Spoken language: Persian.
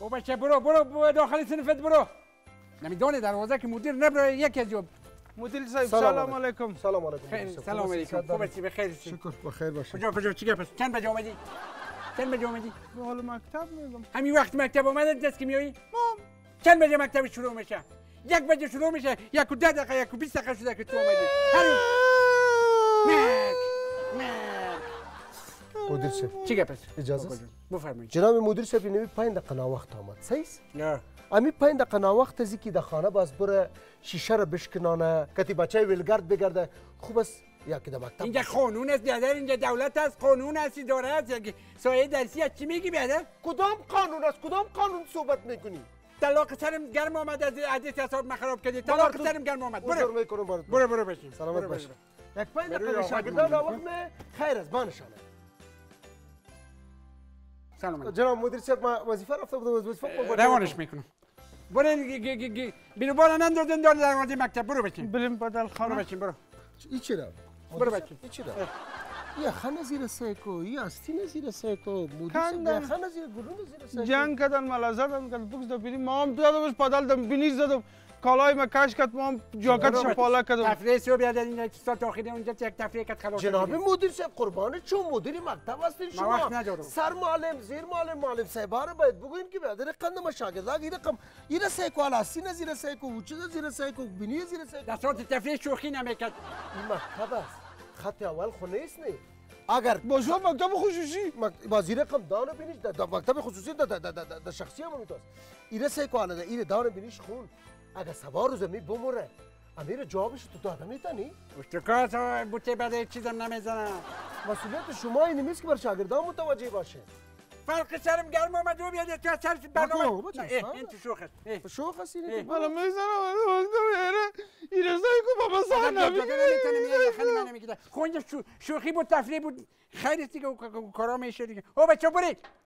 او بچه برو برو داخل سنفت برو. نمیدونه دروازه که مدیر نبره یکی از جوب. مدیر صاحب سلام علیکم. سلام علیکم. سلام علیکم. خوب هستی؟ بخیر هستی؟ شکر بخیر باشی. کجا چی گپ است؟ چند بجا آمدی؟ به حال مکتب میگم. همین وقت مکتب آمدید دست کیمیایی؟ مام. چند بجا مکتب شروع میشه؟ یک بجا شروع میشه. 1:10 1:20 شده که تو آمدی. مدیر صاحب چی گپ است؟ اجازه بفرمایید. جناب مدیر صاحب نمی 5 دقیقه نا وقت آمد. صحیح است؟ نه. امی 5 دقیقه نا وقت از کی در خانه باز بره شیشه را بشکنانه کتی بچه ولگرد بگرده. خوب است یا که در مکتب اینجا قانون است بیادر، اینجا دولت است، قانون است، اداره است، یا سایه درسی است. چی میگی بیادر؟ کدام قانون است؟ کدام قانون صحبت میکنی؟ طلاق سرم گرم آمد از عدیت حساب مخراب کردی. طلاق سرم گرم آمد. برو بشین. سلامت باش. یک 5 دقیقه شاگردان وقت خیر است بانشانه. جناب مدیر صاحب ما وظیفه رفته بودم از وظیفه روانش میکنم. برو بیرو بالا نندازن دار دروازه مکتب. برو بچین. بریم بدل خانه. برو بچین برو. این چی رفت؟ برو بچین. این چی رفت؟ یا خانه زیر سایکو، یا آستین زیر سایکو، مدیر صاحب خانه زیر گلون زیر سایکو. جنگ کردن ملازادم کرد بوکس دبیری مام دادمش پدال دم بینیز دادم. کالای ما کاش کت مام جاکت شپالا کردم. تفریح سو بیاد این استاد آخری اونجا یک تفریح کت خلاص. جناب مدیر صاحب قربان چون مدیر مکتب هستین شما. سر معلم زیر معلم معلم صاحباره باید بگوین که برادر قندم شاگردان این رقم این سایکو آستین زیر سایکو وچه زیر سایکو بینی زیر سایکو. دستات تفریح شوخی نمیکرد. این مکتب است. خط اول خونه است نه. اگر باشو مکتب خصوصی بازی رقم دانه بینیش در مکتب خصوصی در شخصی هم میتوس. این سایکو آنده این دانه بینیش خون. اگه سوار روزه می بمره امیر جوابش تو داده میتنی؟ اشتکار تو بوته بده چیزم نمیزنم. مسئولیت شما این نیست که بر شاگردان متوجه باشه. فرق سرم گرم اومد و بیاد تو سرش برنامه این تو شوخ است. شوخ است این تو. حالا میزنم این رسای کو بابا صحنه نمیتونم خیلی من نمیگیره. خونج شوخی بود تفریح بود خیر است دیگه کارا میشه دیگه. او بچا برید